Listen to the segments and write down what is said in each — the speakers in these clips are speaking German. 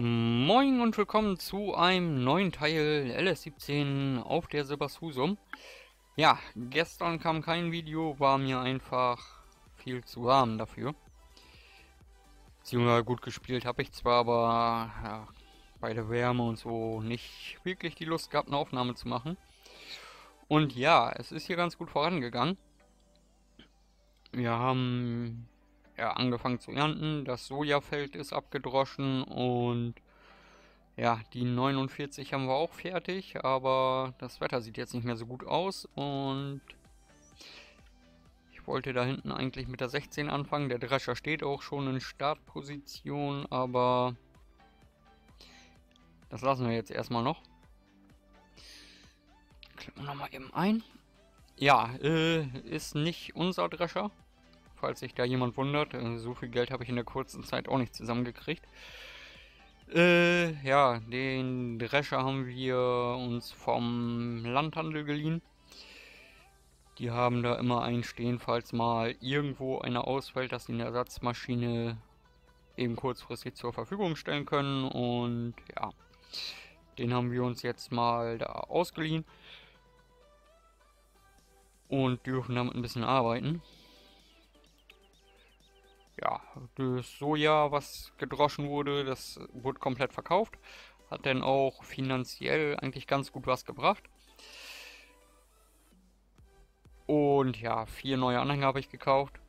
Moin und willkommen zu einem neuen Teil LS17 auf der Sibbershusum. Ja, gestern kam kein Video, war mir einfach viel zu warm dafür. Beziehungsweise gut gespielt habe ich zwar, aber ja, bei der Wärme und so nicht wirklich die Lust gehabt, eine Aufnahme zu machen. Und ja, es ist hier ganz gut vorangegangen. Wir haben ja angefangen zu ernten, das Sojafeld ist abgedroschen und ja, die 49 haben wir auch fertig, aber das Wetter sieht jetzt nicht mehr so gut aus und ich wollte da hinten eigentlich mit der 16 anfangen. Der Drescher steht auch schon in Startposition, aber das lassen wir jetzt erstmal noch. Klicken wir nochmal eben ein. Ja, ist nicht unser Drescher, falls sich da jemand wundert. So viel Geld habe ich in der kurzen Zeit auch nicht zusammengekriegt. Ja, den Drescher haben wir uns vom Landhandel geliehen. Die haben da immer einen stehen, falls mal irgendwo einer ausfällt, dass sie eine Ersatzmaschine eben kurzfristig zur Verfügung stellen können. Und ja, den haben wir uns jetzt mal da ausgeliehen und dürfen damit ein bisschen arbeiten. Ja, das Soja, was gedroschen wurde, das wurde komplett verkauft. Hat dann auch finanziell eigentlich ganz gut was gebracht. Und ja, 4 neue Anhänger habe ich gekauft.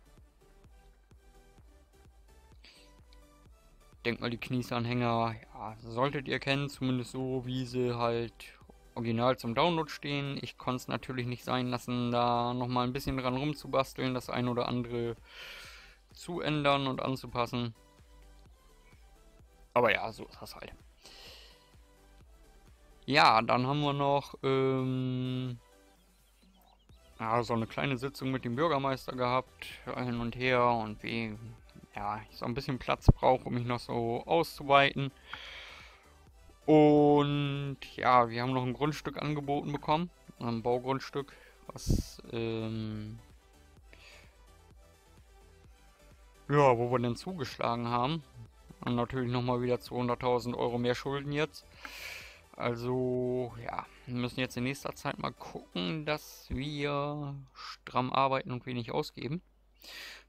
Ich denke mal, die Kniesanhänger, ja, solltet ihr kennen, zumindest so, wie sie halt original zum Download stehen. Ich konnte es natürlich nicht sein lassen, da nochmal ein bisschen dran rumzubasteln, das ein oder andere zu ändern und anzupassen. Aber ja, so ist das halt. Ja, dann haben wir noch ja, so eine kleine Sitzung mit dem Bürgermeister gehabt, hin und her, und wie ja, ich so ein bisschen Platz brauche, um mich noch so auszuweiten. Und ja, wir haben noch ein Grundstück angeboten bekommen, ein Baugrundstück, was ja, wo wir denn zugeschlagen haben. Und natürlich nochmal wieder 200.000 Euro mehr Schulden jetzt. Also, ja, wir müssen jetzt in nächster Zeit mal gucken, dass wir stramm arbeiten und wenig ausgeben.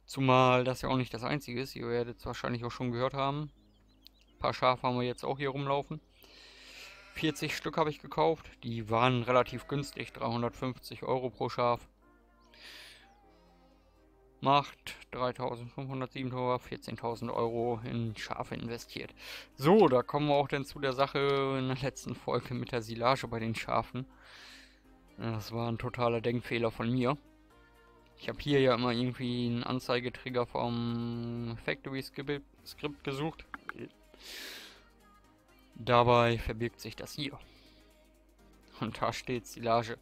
Zumal das ja auch nicht das Einzige ist. Ihr werdet es wahrscheinlich auch schon gehört haben. Ein paar Schafe haben wir jetzt auch hier rumlaufen. 40 Stück habe ich gekauft. Die waren relativ günstig, 350 Euro pro Schaf. Macht 3.507, 14.000 Euro in Schafe investiert. So, da kommen wir auch dann zu der Sache in der letzten Folge mit der Silage bei den Schafen. Das war ein totaler Denkfehler von mir. Ich habe hier ja immer irgendwie einen Anzeigetrigger vom Factory Script gesucht. Dabei verbirgt sich das hier. Und da steht Silage.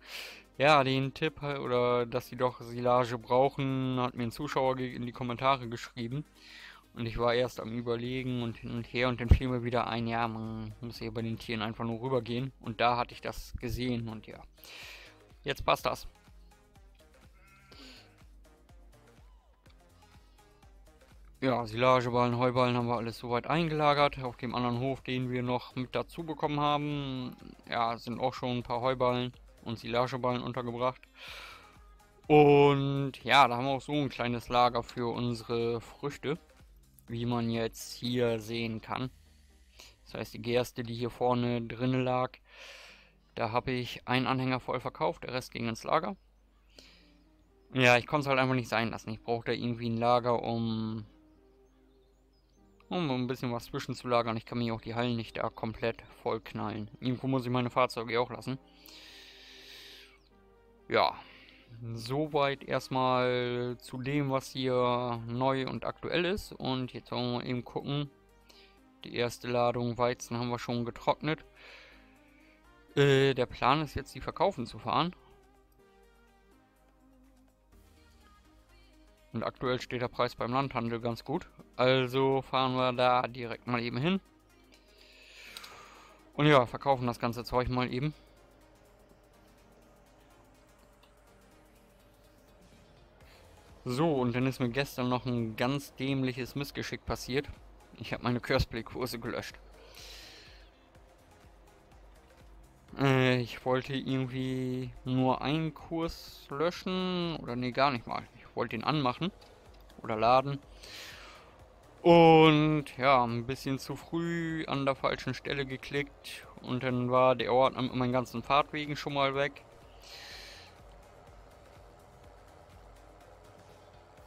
Ja, den Tipp, oder dass sie doch Silage brauchen, hat mir ein Zuschauer in die Kommentare geschrieben. Und ich war erst am Überlegen und hin und her, und dann fiel mir wieder ein, ja, man muss hier bei den Tieren einfach nur rübergehen. Und da hatte ich das gesehen, und ja, jetzt passt das. Ja, Silageballen, Heuballen haben wir alles soweit eingelagert. Auf dem anderen Hof, den wir noch mit dazu bekommen haben, ja, sind auch schon ein paar Heuballen und Silageballen untergebracht. Und ja, da haben wir auch so ein kleines Lager für unsere Früchte, wie man jetzt hier sehen kann. Das heißt, die Gerste, die hier vorne drin lag, da habe ich einen Anhänger voll verkauft, der Rest ging ins Lager. Ja, ich konnte es halt einfach nicht sein lassen. Ich brauchte irgendwie ein Lager, um ein bisschen was zwischenzulagern. Ich kann mir auch die Hallen nicht da komplett voll knallen. Irgendwo muss ich meine Fahrzeuge auch lassen. Ja, soweit erstmal zu dem, was hier neu und aktuell ist. Und jetzt wollen wir eben gucken. Die erste Ladung Weizen haben wir schon getrocknet. Der Plan ist jetzt, die verkaufen zu fahren. Und aktuell steht der Preis beim Landhandel ganz gut. Also fahren wir da direkt mal eben hin. Und ja, verkaufen das ganze Zeug mal eben. So, und dann ist mir gestern noch ein ganz dämliches Missgeschick passiert. Ich habe meine Curseplay-Kurse gelöscht. Ich wollte irgendwie nur einen Kurs löschen. Oder nee, gar nicht mal. Ich wollte ihn anmachen. Oder laden. Und ja, ein bisschen zu früh an der falschen Stelle geklickt. Und dann war der Ort an meinen ganzen Fahrtwegen schon mal weg.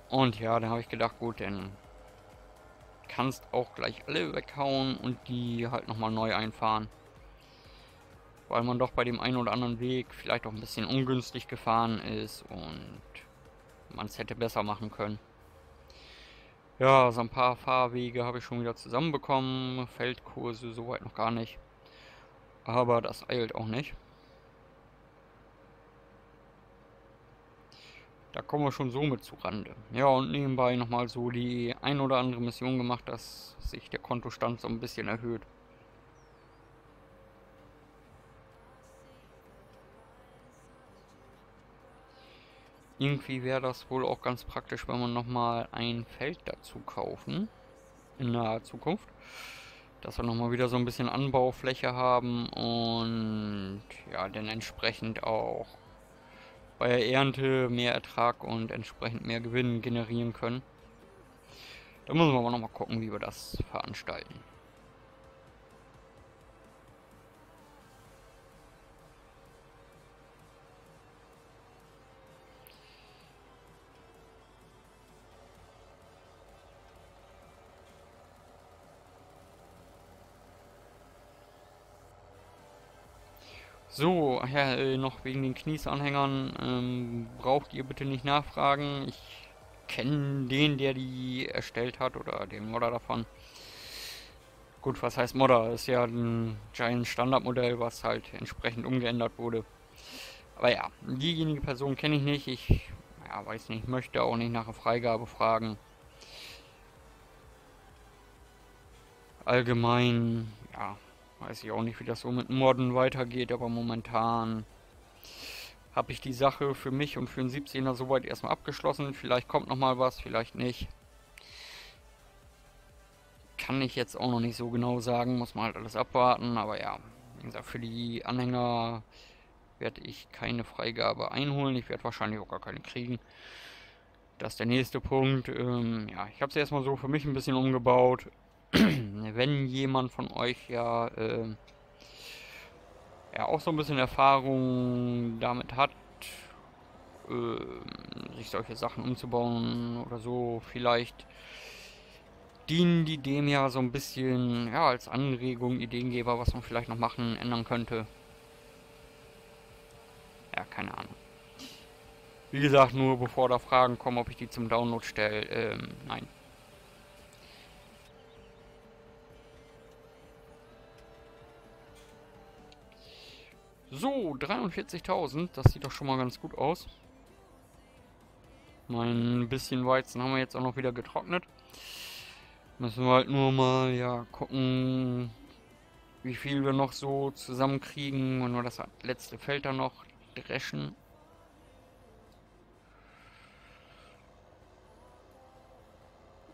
Und ja, dann habe ich gedacht, gut, dann kannst auch gleich alle weghauen und die halt nochmal neu einfahren. Weil man doch bei dem einen oder anderen Weg vielleicht auch ein bisschen ungünstig gefahren ist und man es hätte besser machen können. Ja, so ein paar Fahrwege habe ich schon wieder zusammenbekommen, Feldkurse soweit noch gar nicht. Aber das eilt auch nicht. Da kommen wir schon so mit zu Rande. Ja, und nebenbei nochmal so die ein oder andere Mission gemacht, dass sich der Kontostand so ein bisschen erhöht. Irgendwie wäre das wohl auch ganz praktisch, wenn man nochmal ein Feld dazu kaufen, in naher Zukunft. Dass wir nochmal wieder so ein bisschen Anbaufläche haben und ja, dann entsprechend auch bei der Ernte mehr Ertrag und entsprechend mehr Gewinn generieren können. Da müssen wir aber nochmal gucken, wie wir das veranstalten. So, ach ja, noch wegen den Kniesanhängern, braucht ihr bitte nicht nachfragen. Ich kenne den, der die erstellt hat, oder den Modder davon. Gut, was heißt Modder? Ist ja ein Giant Standardmodell, was halt entsprechend umgeändert wurde. Aber ja, diejenige Person kenne ich nicht. Ich ja, weiß nicht, möchte auch nicht nach der Freigabe fragen. Allgemein, ja. Weiß ich auch nicht, wie das so mit Morden weitergeht, aber momentan habe ich die Sache für mich und für den 17er soweit erstmal abgeschlossen. Vielleicht kommt nochmal was, vielleicht nicht. Kann ich jetzt auch noch nicht so genau sagen, muss man halt alles abwarten. Aber ja, wie gesagt, für die Anhänger werde ich keine Freigabe einholen. Ich werde wahrscheinlich auch gar keine kriegen. Das ist der nächste Punkt. Ja, ich habe es erstmal so für mich ein bisschen umgebaut. Wenn jemand von euch ja auch so ein bisschen Erfahrung damit hat, sich solche Sachen umzubauen oder so, vielleicht dienen die dem ja so ein bisschen ja, als Anregung, Ideengeber, was man vielleicht noch machen, ändern könnte. Ja, keine Ahnung. Wie gesagt, nur bevor da Fragen kommen, ob ich die zum Download stelle, nein. So, 43.000, das sieht doch schon mal ganz gut aus. Mein bisschen Weizen haben wir jetzt auch noch wieder getrocknet. Müssen wir halt nur mal ja gucken, wie viel wir noch so zusammenkriegen, wenn wir das letzte Feld dann noch dreschen.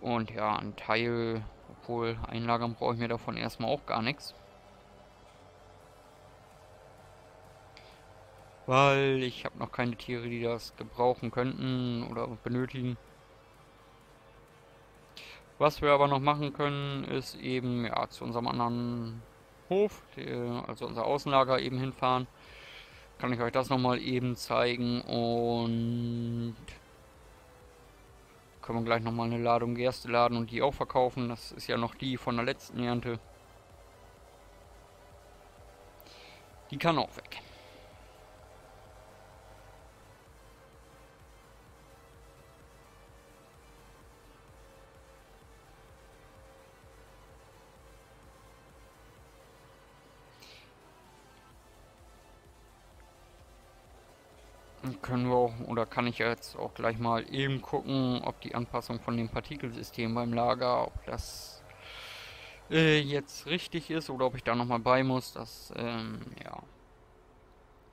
Und ja, ein Teil, obwohl einlagern brauche ich mir davon erstmal auch gar nichts. Weil ich habe noch keine Tiere, die das gebrauchen könnten oder benötigen. Was wir aber noch machen können, ist eben ja zu unserem anderen Hof, also unser Außenlager eben hinfahren. Kann ich euch das nochmal eben zeigen und können wir gleich nochmal eine Ladung Gerste laden und die auch verkaufen. Das ist ja noch die von der letzten Ernte. Die kann auch weg. Können wir auch, oder kann ich jetzt auch gleich mal eben gucken, ob die Anpassung von dem Partikelsystem beim Lager, ob das jetzt richtig ist oder ob ich da nochmal bei muss. Das ja,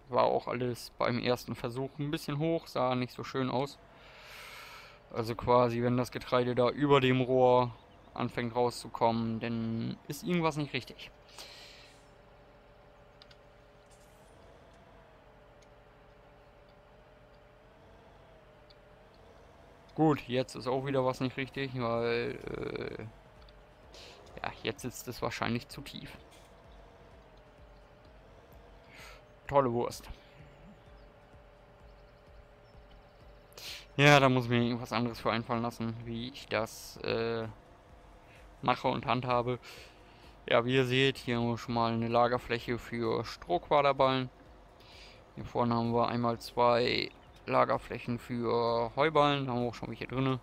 war auch alles beim ersten Versuch ein bisschen hoch, sah nicht so schön aus. Also quasi, wenn das Getreide da über dem Rohr anfängt rauszukommen, dann ist irgendwas nicht richtig. Gut, jetzt ist auch wieder was nicht richtig, weil ja, jetzt ist es wahrscheinlich zu tief. Tolle Wurst. Ja, da muss ich mir irgendwas anderes für einfallen lassen, wie ich das mache und handhabe. Ja, wie ihr seht, hier haben wir schon mal eine Lagerfläche für Strohquaderballen. Hier vorne haben wir einmal zwei Lagerflächen für Heuballen, da haben wir auch schon welche drin.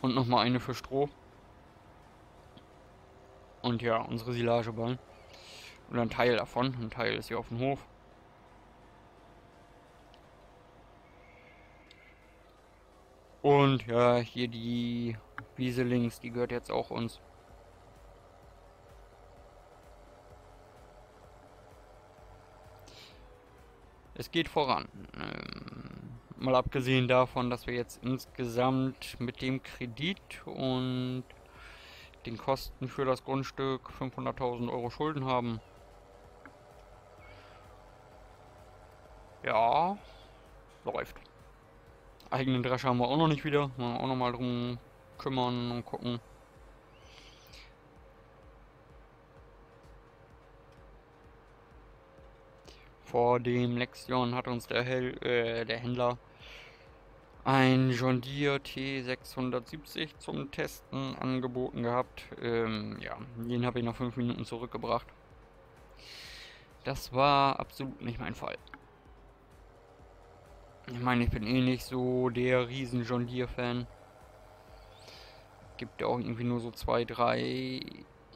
Und nochmal eine für Stroh. Und ja, unsere Silageballen. Oder ein Teil davon, ein Teil ist hier auf dem Hof. Und ja, hier die Wiese links, die gehört jetzt auch uns. Es geht voran. Mal abgesehen davon, dass wir jetzt insgesamt mit dem Kredit und den Kosten für das Grundstück 500.000 € Schulden haben. Ja, läuft. Eigenen Drescher haben wir auch noch nicht wieder. Mal auch noch mal drum kümmern und gucken. Vor dem Lexion hat uns der Händler ein John Deere T670 zum Testen angeboten gehabt. Ja, den habe ich nach 5 Minuten zurückgebracht. Das war absolut nicht mein Fall. Ich meine, ich bin eh nicht so der riesen John Deere Fan. Gibt ja auch irgendwie nur so 2, 3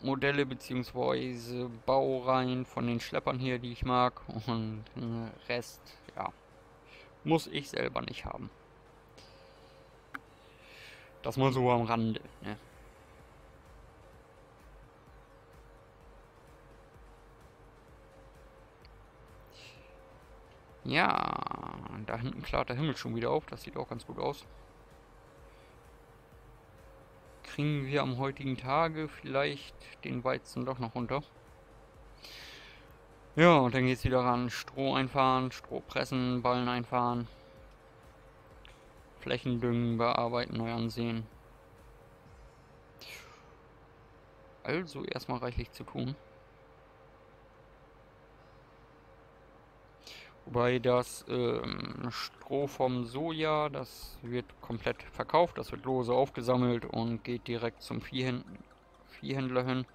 Modelle bzw. Baureihen von den Schleppern hier, die ich mag. Und den Rest, ja, muss ich selber nicht haben. Das mal so am Rande, ne? Ja, da hinten klart der Himmel schon wieder auf. Das sieht auch ganz gut aus. Kriegen wir am heutigen Tage vielleicht den Weizen doch noch runter. Ja, und dann geht es wieder ran. Stroh einfahren, Stroh pressen, Ballen einfahren. Flächendüngen bearbeiten, neu ansehen. Also erstmal reichlich zu tun. Wobei das Stroh vom Soja, das wird komplett verkauft, das wird lose aufgesammelt und geht direkt zum Viehhändler hin.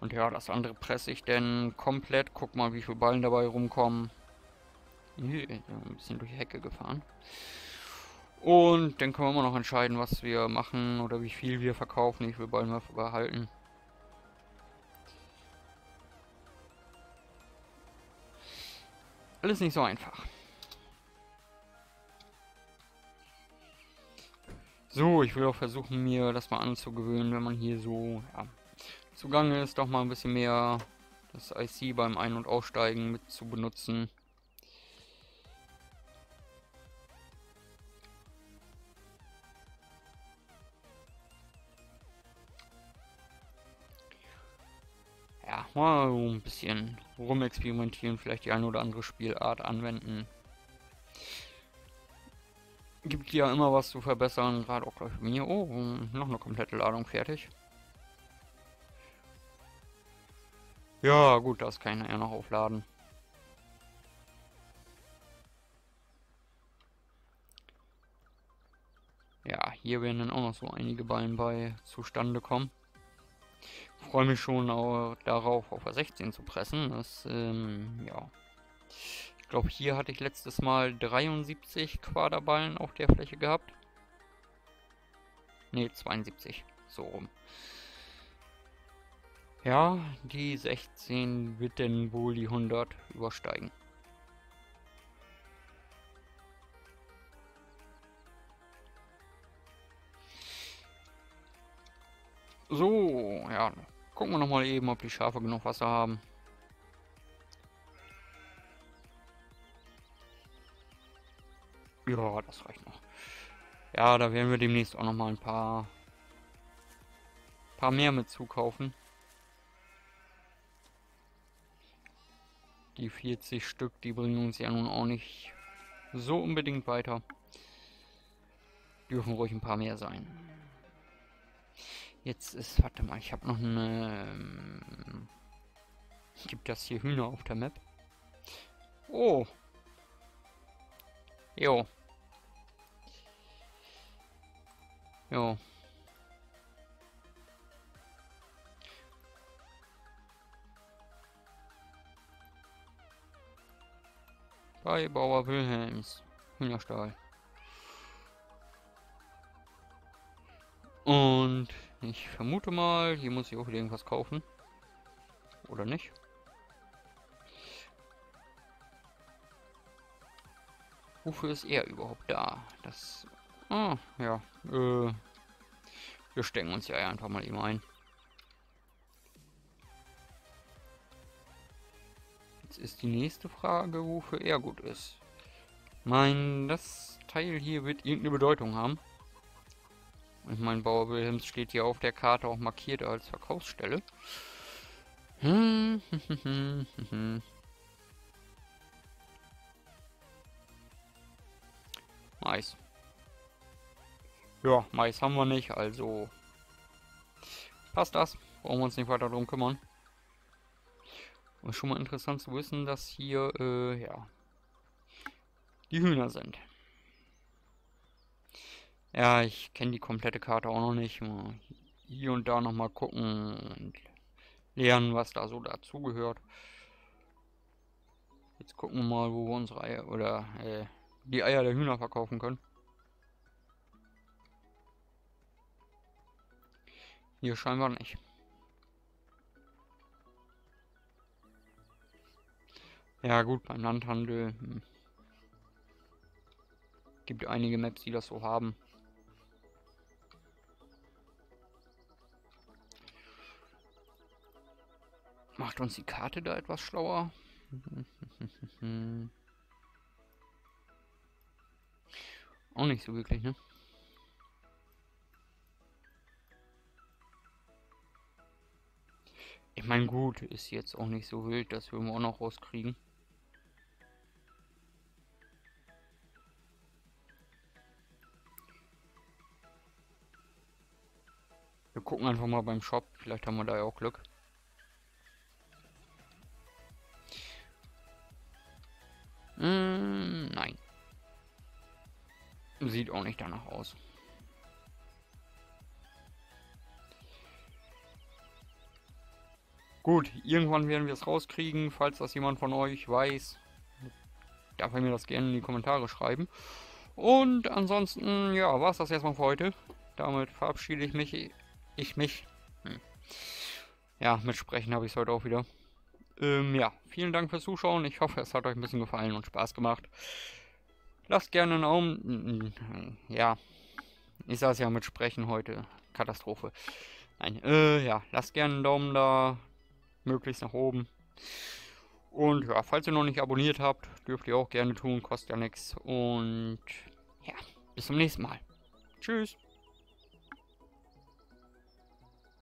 Und ja, das andere presse ich denn komplett. Guck mal, wie viele Ballen dabei rumkommen. Hier, ein bisschen durch die Hecke gefahren. Und dann können wir immer noch entscheiden, was wir machen oder wie viel wir verkaufen, wie viele Ballen wir behalten. Alles nicht so einfach. So, ich will auch versuchen, mir das mal anzugewöhnen, wenn man hier so ja, zugange ist, doch mal ein bisschen mehr das IC beim Ein- und Aussteigen mit zu benutzen. Ja, mal so ein bisschen rumexperimentieren, vielleicht die eine oder andere Spielart anwenden. Gibt ja immer was zu verbessern, gerade auch gleich bei mir. Oh, noch eine komplette Ladung fertig. Ja, gut, das kann ich ja noch aufladen. Ja, hier werden dann auch noch so einige Ballen bei zustande kommen. Ich freue mich schon auch darauf, auf der 16 zu pressen. Das, ja. Ich glaube, hier hatte ich letztes Mal 73 Quaderballen auf der Fläche gehabt. Ne, 72. So rum. Ja, die 16 wird dann wohl die 100 übersteigen. So, ja, gucken wir nochmal eben, ob die Schafe genug Wasser haben. Ja, das reicht noch. Ja, da werden wir demnächst auch nochmal ein paar mehr mit zukaufen. Die 40 Stück, die bringen uns ja nun auch nicht so unbedingt weiter. Dürfen ruhig ein paar mehr sein. Jetzt ist, warte mal, ich habe noch eine... Gibt das hier Hühner auf der Map? Oh! Jo. Jo. Bei Bauer Wilhelms. Hühnerstall. Und ich vermute mal, hier muss ich auch wieder irgendwas kaufen. Oder nicht? Wofür ist er überhaupt da? Das... Ah, ja. Wir stecken uns ja einfach mal eben ein. Jetzt ist die nächste Frage, wofür er gut ist. Mein, das Teil hier wird irgendeine Bedeutung haben. Und mein Bauer Wilhelms steht hier auf der Karte auch markiert als Verkaufsstelle. Mais. Ja, Mais haben wir nicht, also passt das. Brauchen wir uns nicht weiter drum kümmern. Und schon mal interessant zu wissen, dass hier, ja, die Hühner sind. Ja, ich kenne die komplette Karte auch noch nicht. Mal hier und da nochmal gucken und lernen, was da so dazugehört. Jetzt gucken wir mal, wo wir unsere Eier oder die Eier der Hühner verkaufen können. Hier scheinbar nicht. Ja gut, beim Landhandel gibt einige Maps, die das so haben. Macht uns die Karte da etwas schlauer? Auch nicht so wirklich, ne? Ich meine, gut, ist jetzt auch nicht so wild, das würden wir auch noch rauskriegen. Wir gucken einfach mal beim Shop, vielleicht haben wir da ja auch Glück. Nein. Sieht auch nicht danach aus. Gut, irgendwann werden wir es rauskriegen. Falls das jemand von euch weiß, darf er mir das gerne in die Kommentare schreiben. Und ansonsten, ja, war es das erstmal für heute. Damit verabschiede ich mich. Ja, mit Sprechen habe ich es heute auch wieder. Ja, vielen Dank fürs Zuschauen. Ich hoffe, es hat euch ein bisschen gefallen und Spaß gemacht. Lasst gerne einen Daumen. Ja, ich saß ja mit Sprechen heute. Katastrophe. Nein, ja, lasst gerne einen Daumen da. Möglichst nach oben. Und ja, falls ihr noch nicht abonniert habt, dürft ihr auch gerne tun, kostet ja nichts. Und ja, bis zum nächsten Mal. Tschüss.